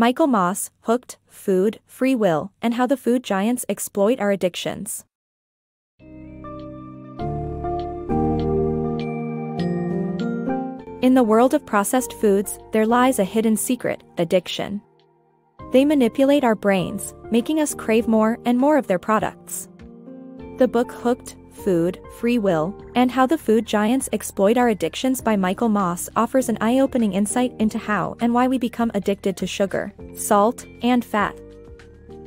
Michael Moss, Hooked, Food, Free Will, and How the Food Giants Exploit Our Addictions. In the world of processed foods, there lies a hidden secret, addiction. They manipulate our brains, making us crave more and more of their products. The book Hooked, Food, Free Will, and How the Food Giants Exploit Our Addictions by Michael Moss offers an eye-opening insight into how and why we become addicted to sugar, salt, and fat.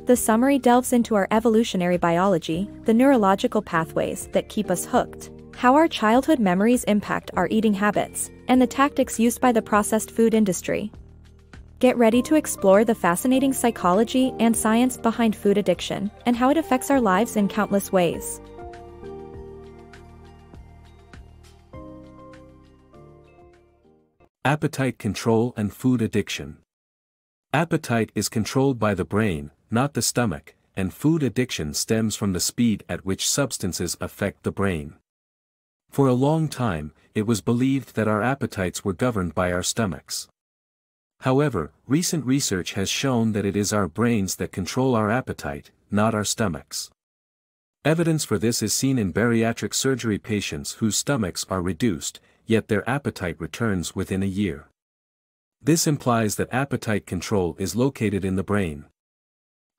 The summary delves into our evolutionary biology, the neurological pathways that keep us hooked, how our childhood memories impact our eating habits, and the tactics used by the processed food industry. Get ready to explore the fascinating psychology and science behind food addiction and how it affects our lives in countless ways. Appetite control and food addiction. Appetite is controlled by the brain, not the stomach, and food addiction stems from the speed at which substances affect the brain. For a long time, it was believed that our appetites were governed by our stomachs. However, recent research has shown that it is our brains that control our appetite, not our stomachs. Evidence for this is seen in bariatric surgery patients whose stomachs are reduced, yet their appetite returns within a year. This implies that appetite control is located in the brain.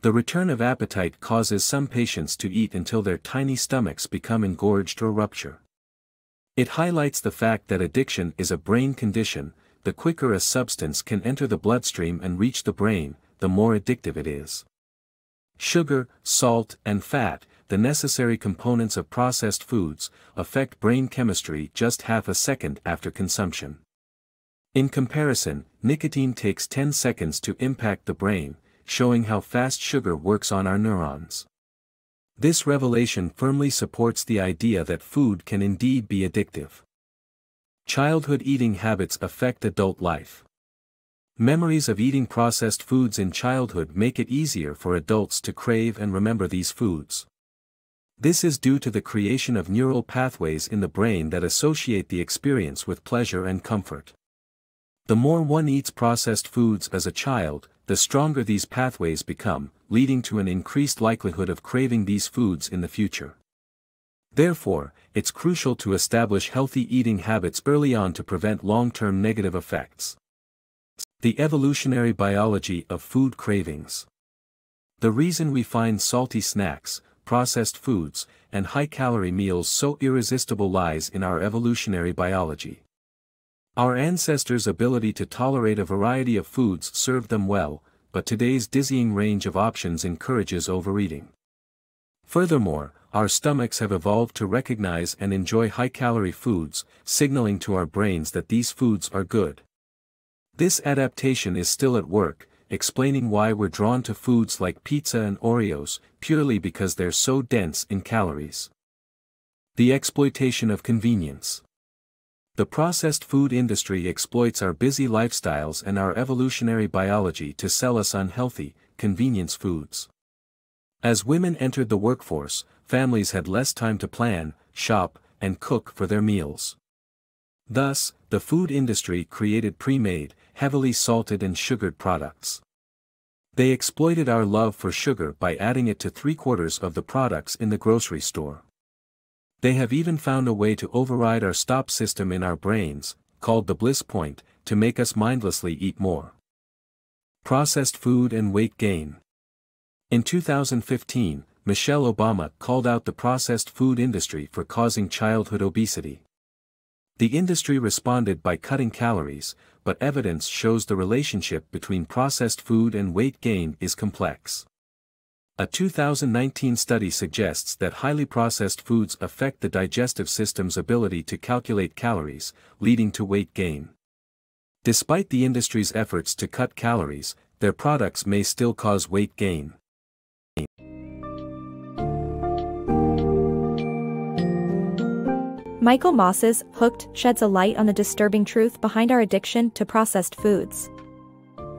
The return of appetite causes some patients to eat until their tiny stomachs become engorged or rupture. It highlights the fact that addiction is a brain condition. The quicker a substance can enter the bloodstream and reach the brain, the more addictive it is. Sugar, salt, and fat, the necessary components of processed foods, affect brain chemistry just half a second after consumption. In comparison, nicotine takes 10 seconds to impact the brain, showing how fast sugar works on our neurons. This revelation firmly supports the idea that food can indeed be addictive. Childhood eating habits affect adult life. Memories of eating processed foods in childhood make it easier for adults to crave and remember these foods. This is due to the creation of neural pathways in the brain that associate the experience with pleasure and comfort. The more one eats processed foods as a child, the stronger these pathways become, leading to an increased likelihood of craving these foods in the future. Therefore, it's crucial to establish healthy eating habits early on to prevent long-term negative effects. The evolutionary biology of food cravings. The reason we find salty snacks, processed foods, and high-calorie meals so irresistible lies in our evolutionary biology. Our ancestors' ability to tolerate a variety of foods served them well, but today's dizzying range of options encourages overeating. Furthermore, our stomachs have evolved to recognize and enjoy high-calorie foods, signaling to our brains that these foods are good. This adaptation is still at work, explaining why we're drawn to foods like pizza and Oreos, purely because they're so dense in calories. The exploitation of convenience. The processed food industry exploits our busy lifestyles and our evolutionary biology to sell us unhealthy, convenience foods. As women entered the workforce, families had less time to plan, shop, and cook for their meals. Thus, the food industry created pre-made, heavily salted and sugared products. They exploited our love for sugar by adding it to three-quarters of the products in the grocery store. They have even found a way to override our stop system in our brains, called the bliss point, to make us mindlessly eat more. Processed food and weight gain. In 2015, Michelle Obama called out the processed food industry for causing childhood obesity. The industry responded by cutting calories, but evidence shows the relationship between processed food and weight gain is complex. A 2019 study suggests that highly processed foods affect the digestive system's ability to calculate calories, leading to weight gain. Despite the industry's efforts to cut calories, their products may still cause weight gain. Michael Moss's Hooked sheds a light on the disturbing truth behind our addiction to processed foods.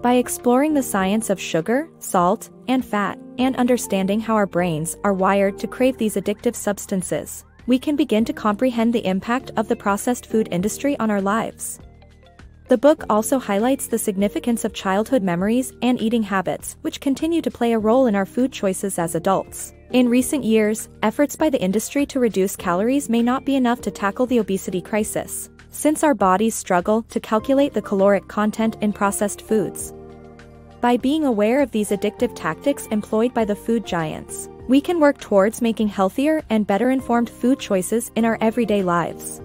By exploring the science of sugar, salt, and fat, and understanding how our brains are wired to crave these addictive substances, we can begin to comprehend the impact of the processed food industry on our lives. The book also highlights the significance of childhood memories and eating habits, which continue to play a role in our food choices as adults. In recent years, efforts by the industry to reduce calories may not be enough to tackle the obesity crisis, since our bodies struggle to calculate the caloric content in processed foods. By being aware of these addictive tactics employed by the food giants, we can work towards making healthier and better informed food choices in our everyday lives.